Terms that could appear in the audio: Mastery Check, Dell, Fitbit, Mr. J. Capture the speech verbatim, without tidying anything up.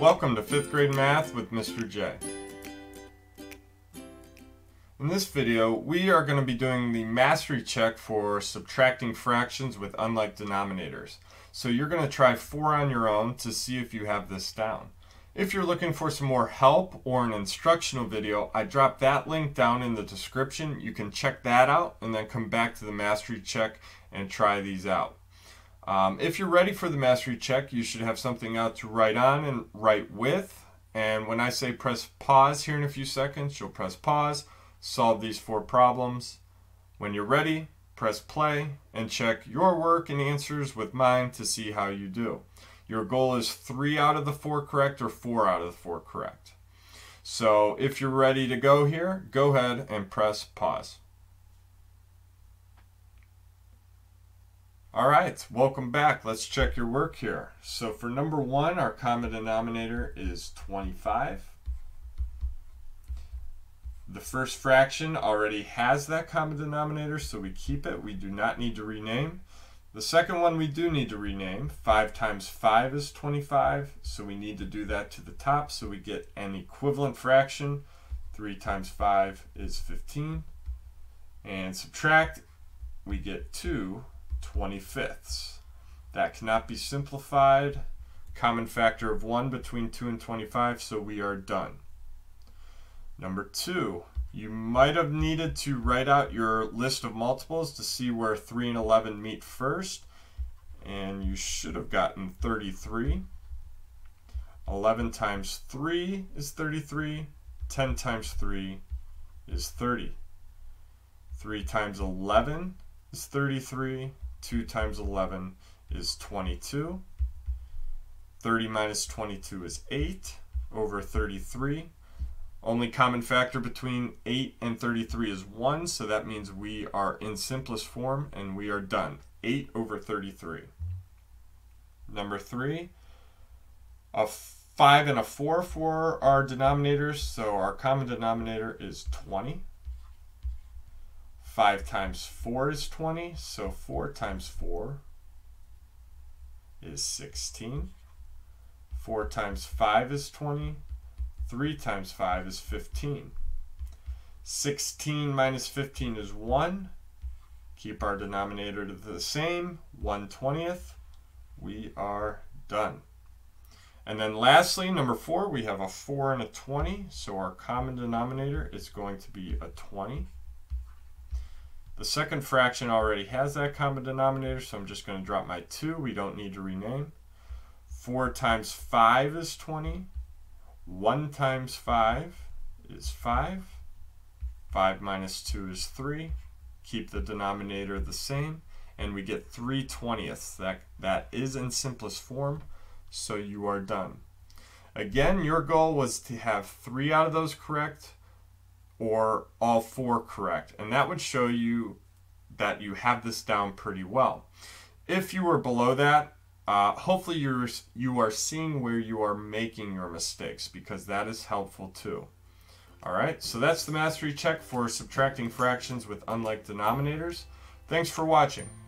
Welcome to fifth grade math with Mister J. In this video, we are going to be doing the mastery check for subtracting fractions with unlike denominators. So you're going to try four on your own to see if you have this down. If you're looking for some more help or an instructional video, I dropped that link down in the description. You can check that out and then come back to the mastery check and try these out. Um, if you're ready for the mastery check, you should have something out to write on and write with. And when I say press pause here in a few seconds, you'll press pause, solve these four problems. When you're ready, press play and check your work and answers with mine to see how you do. Your goal is three out of the four correct or four out of the four correct. So if you're ready to go here, go ahead and press pause. All right, welcome back. Let's check your work here. So for number one, our common denominator is twenty-five. The first fraction already has that common denominator, so we keep it. We do not need to rename. The second one we do need to rename. five times five is twenty-five, so we need to do that to the top so we get an equivalent fraction. three times five is fifteen. And subtract, we get two. twenty-fifths. That cannot be simplified. Common factor of one between two and twenty-five, so we are done. Number two, you might have needed to write out your list of multiples to see where three and eleven meet first, and you should have gotten thirty-three. eleven times three is thirty-three. ten times three is thirty. three times eleven is thirty-three. two times eleven is twenty-two. thirty minus twenty-two is eight over thirty-three. Only common factor between eight and thirty-three is one, so that means we are in simplest form and we are done. eight over thirty-three. Number three, a five and a four for our denominators, so our common denominator is twenty. five times four is twenty, so four times four is sixteen. four times five is twenty. three times five is fifteen. sixteen minus fifteen is one. Keep our denominator to the same, one twentieth. We are done. And then lastly, number four, we have a four and a twenty, so our common denominator is going to be a twenty. The second fraction already has that common denominator, so I'm just going to drop my two. We don't need to rename. four times five is twenty. one times five is five. five minus two is three. Keep the denominator the same, and we get three twentieths. That, that is in simplest form, so you are done. Again, your goal was to have three out of those correct, or all four correct, and that would show you that you have this down pretty well. If you were below that, uh, hopefully you're, you are seeing where you are making your mistakes, because that is helpful too. All right, so that's the mastery check for subtracting fractions with unlike denominators. Thanks for watching.